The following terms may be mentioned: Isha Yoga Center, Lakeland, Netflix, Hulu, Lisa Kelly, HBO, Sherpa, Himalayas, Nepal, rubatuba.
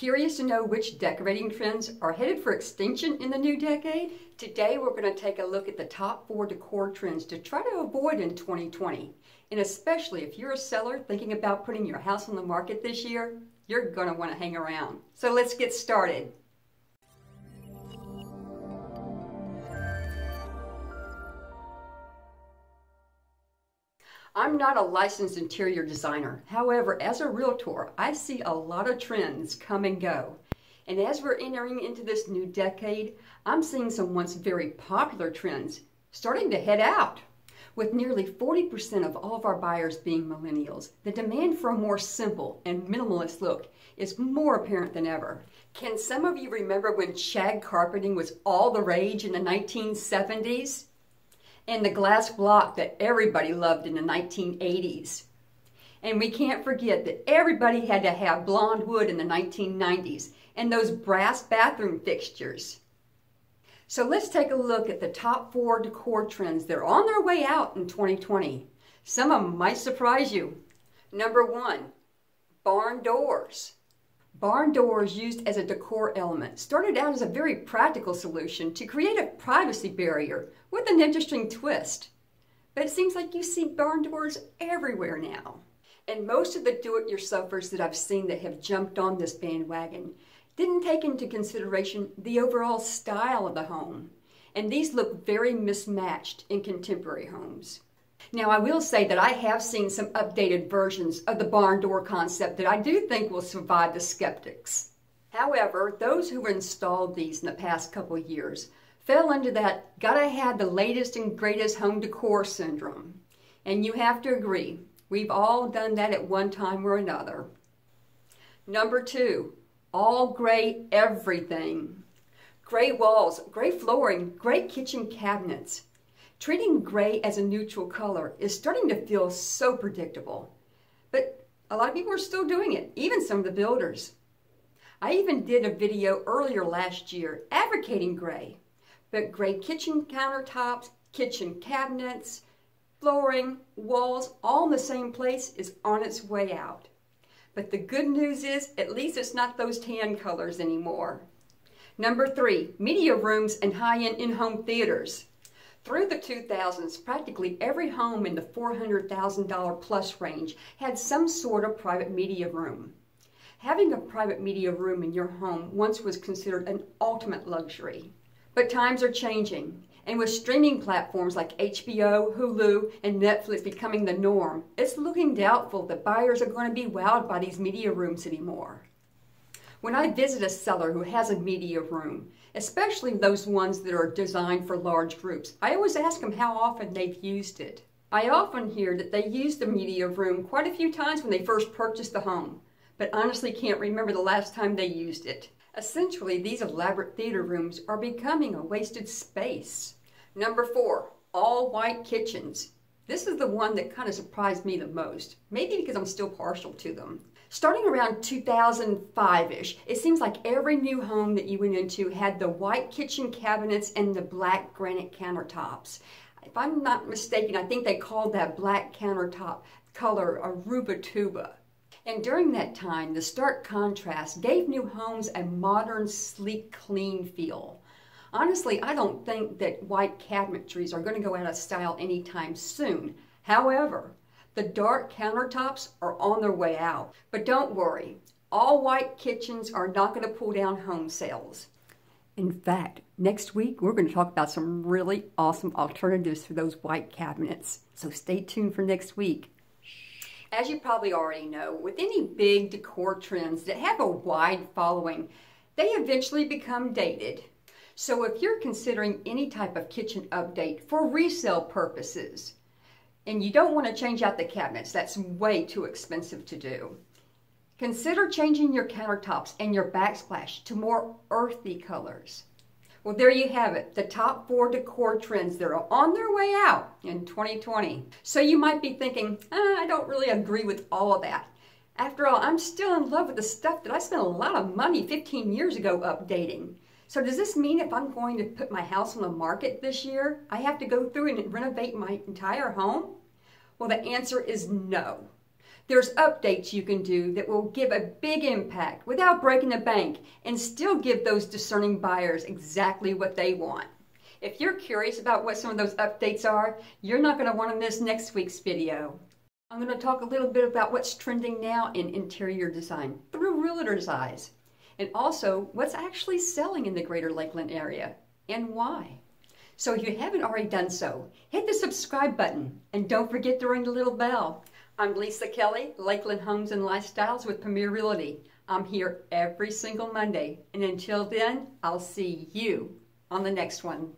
Curious to know which decorating trends are headed for extinction in the new decade? Today we're going to take a look at the top 4 decor trends to try to avoid in 2020. And especially if you're a seller thinking about putting your house on the market this year, you're going to want to hang around. So let's get started. I'm not a licensed interior designer. However, as a realtor, I see a lot of trends come and go. And as we're entering into this new decade, I'm seeing some once very popular trends starting to head out. With nearly 40% of all of our buyers being millennials, the demand for a more simple and minimalist look is more apparent than ever. Can some of you remember when shag carpeting was all the rage in the 1970s? And the glass block that everybody loved in the 1980s. And we can't forget that everybody had to have blonde wood in the 1990s and those brass bathroom fixtures. So let's take a look at the top 4 decor trends that are on their way out in 2020. Some of them might surprise you. Number 1, barn doors. Barn doors, used as a decor element, started out as a very practical solution to create a privacy barrier with an interesting twist. But it seems like you see barn doors everywhere now. And most of the do-it-yourselfers that I've seen that have jumped on this bandwagon didn't take into consideration the overall style of the home. And these look very mismatched in contemporary homes. Now, I will say that I have seen some updated versions of the barn door concept that I do think will survive the skeptics. However, those who installed these in the past couple of years fell into that gotta have the latest and greatest home decor syndrome. And you have to agree, we've all done that at one time or another. Number 2, all gray everything. Gray walls, gray flooring, gray kitchen cabinets. Treating gray as a neutral color is starting to feel so predictable, but a lot of people are still doing it, even some of the builders. I even did a video earlier last year advocating gray, but gray kitchen countertops, kitchen cabinets, flooring, walls, all in the same place is on its way out. But the good news is, at least it's not those tan colors anymore. Number 3, media rooms and high-end in-home theaters. Through the 2000s, practically every home in the $400,000 plus range had some sort of private media room. Having a private media room in your home once was considered an ultimate luxury. But times are changing, and with streaming platforms like HBO, Hulu, and Netflix becoming the norm, it's looking doubtful that buyers are going to be wowed by these media rooms anymore. When I visit a seller who has a media room, especially those ones that are designed for large groups, I always ask them how often they've used it. I often hear that they used the media room quite a few times when they first purchased the home, but honestly can't remember the last time they used it. Essentially, these elaborate theater rooms are becoming a wasted space. Number 4, all-white kitchens. This is the one that kind of surprised me the most, maybe because I'm still partial to them. Starting around 2005-ish, it seems like every new home that you went into had the white kitchen cabinets and the black granite countertops. If I'm not mistaken, I think they called that black countertop color a rubatuba. And during that time, the stark contrast gave new homes a modern, sleek, clean feel. Honestly, I don't think that white cabinetries are going to go out of style anytime soon. However, the dark countertops are on their way out. But don't worry, all white kitchens are not going to pull down home sales. In fact, next week we're going to talk about some really awesome alternatives for those white cabinets. So stay tuned for next week. As you probably already know, with any big decor trends that have a wide following, they eventually become dated. So if you're considering any type of kitchen update for resale purposes, and you don't want to change out the cabinets, that's way too expensive to do. Consider changing your countertops and your backsplash to more earthy colors. Well, there you have it, the top 4 decor trends that are on their way out in 2020. So you might be thinking, I don't really agree with all of that. After all, I'm still in love with the stuff that I spent a lot of money 15 years ago updating. So does this mean if I'm going to put my house on the market this year, I have to go through and renovate my entire home? Well, the answer is no. There's updates you can do that will give a big impact without breaking the bank and still give those discerning buyers exactly what they want. If you're curious about what some of those updates are, you're not going to want to miss next week's video. I'm going to talk a little bit about what's trending now in interior design through realtors' eyes, and also what's actually selling in the greater Lakeland area and why. So if you haven't already done so, hit the subscribe button and don't forget to ring the little bell. I'm Lisa Kelly, Lakeland Homes and Lifestyles with Premier Realty. I'm here every single Monday, and until then, I'll see you on the next one.